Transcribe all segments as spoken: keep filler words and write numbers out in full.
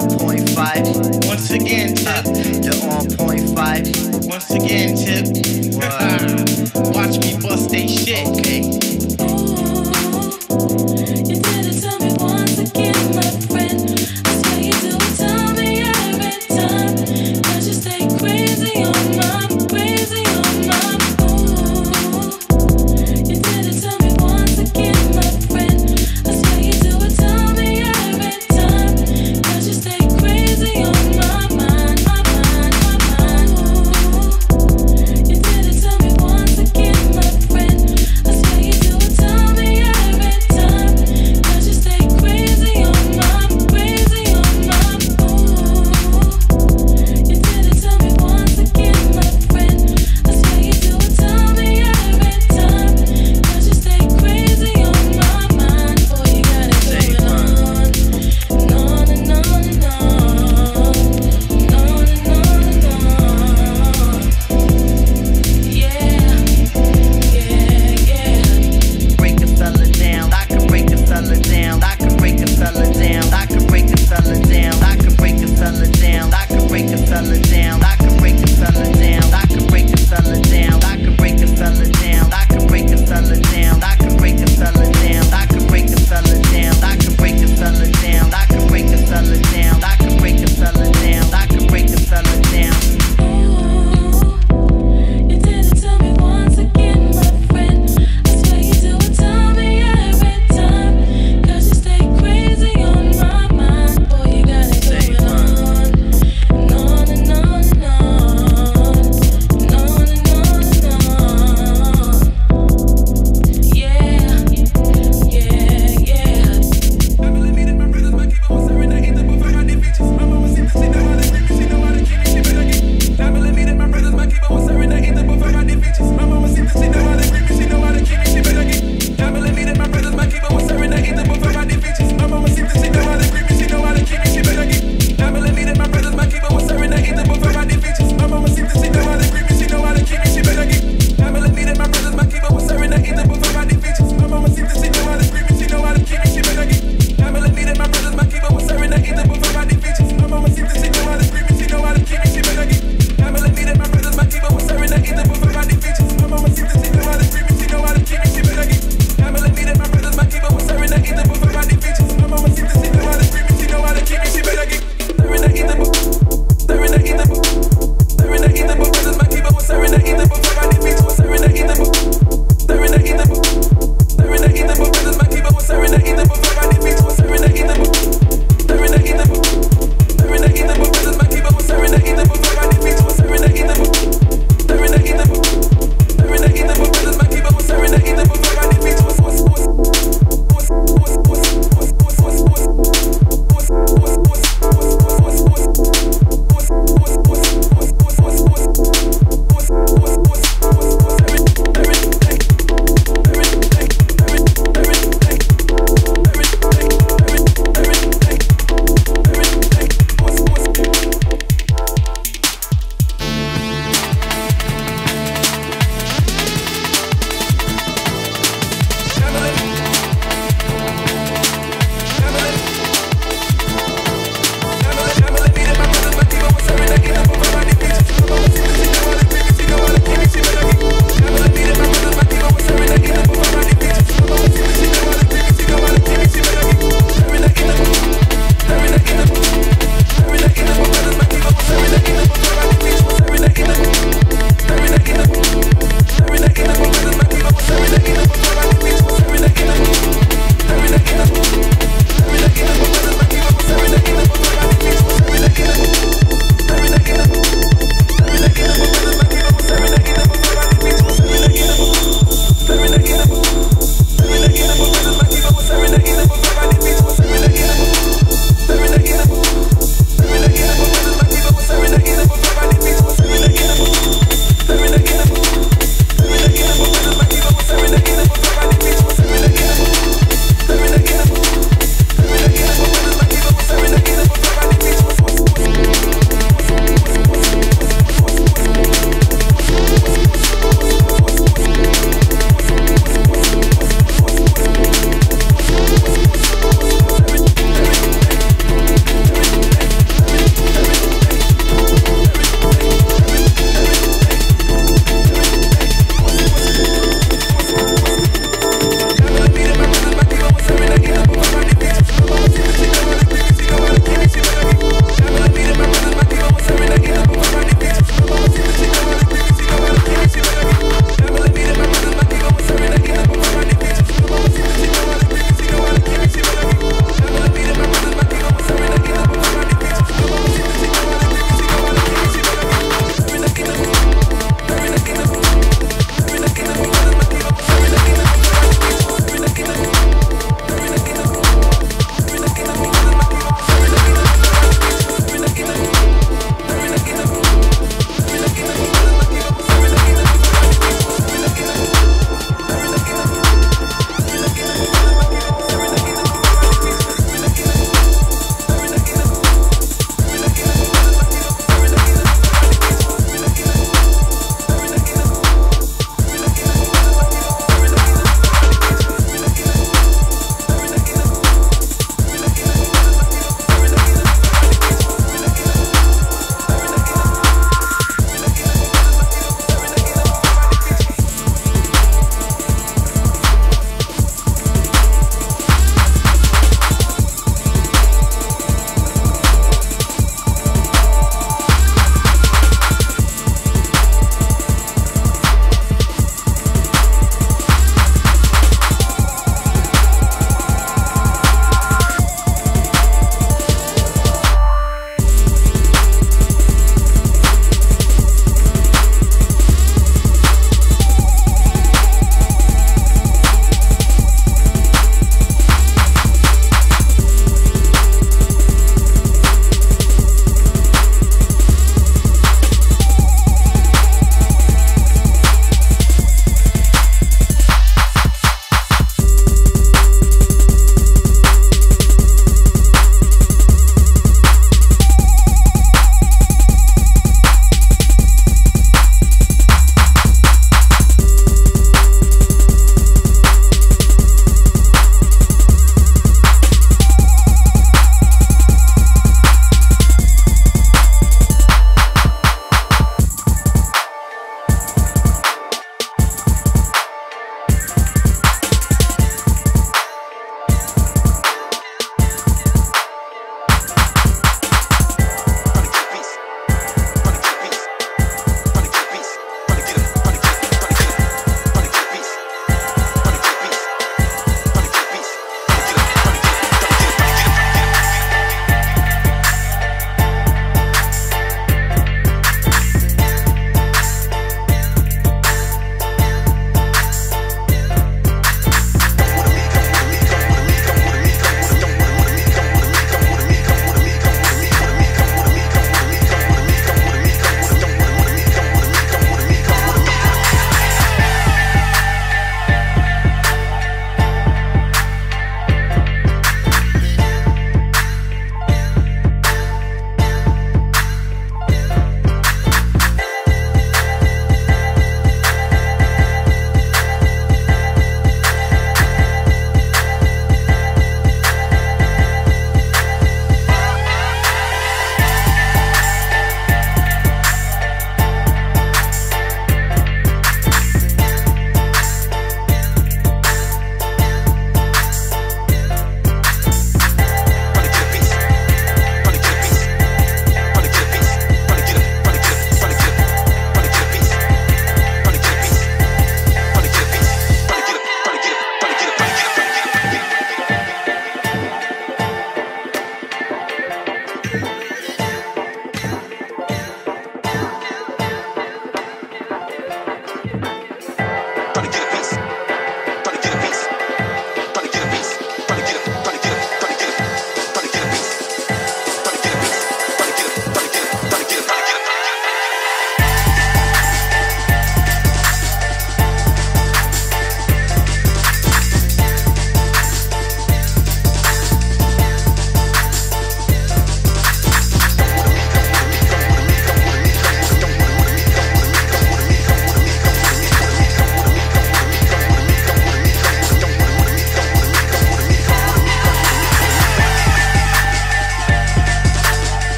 on point five. Once again, tip. The on point five. Once again, tip. What? Watch me bust they shit. Okay.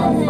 you.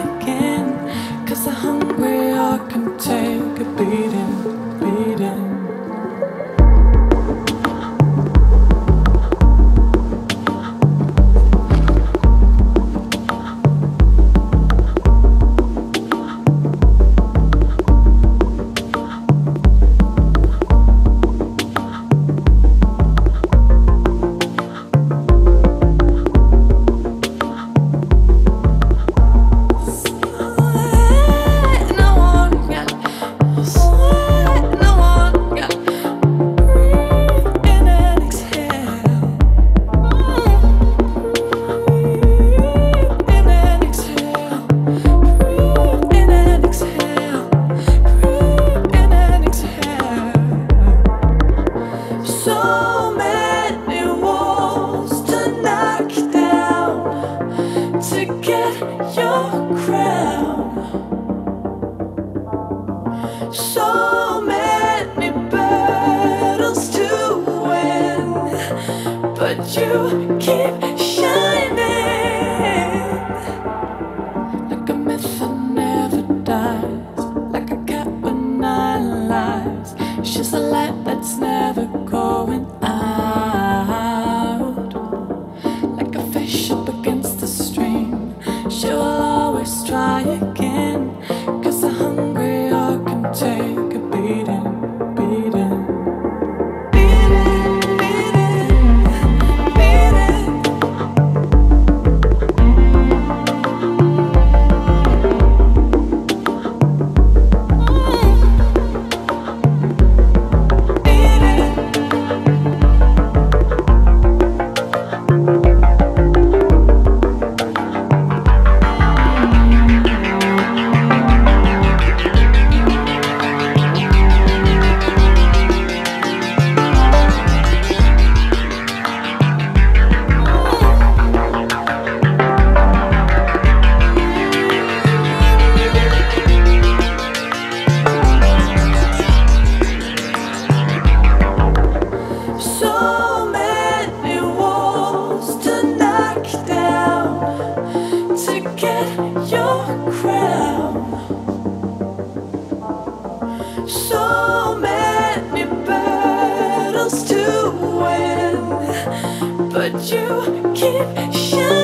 again, 'cause the hungry heart can take a beating, beating. So many battles to win, but you keep shining like a myth that never dies, like a cat with nine lives. She's a light that's never going out, like a fish up against the stream. She will always try again, 'cause the hungry heart can take a beating, beating. So many battles to win, but you keep shining.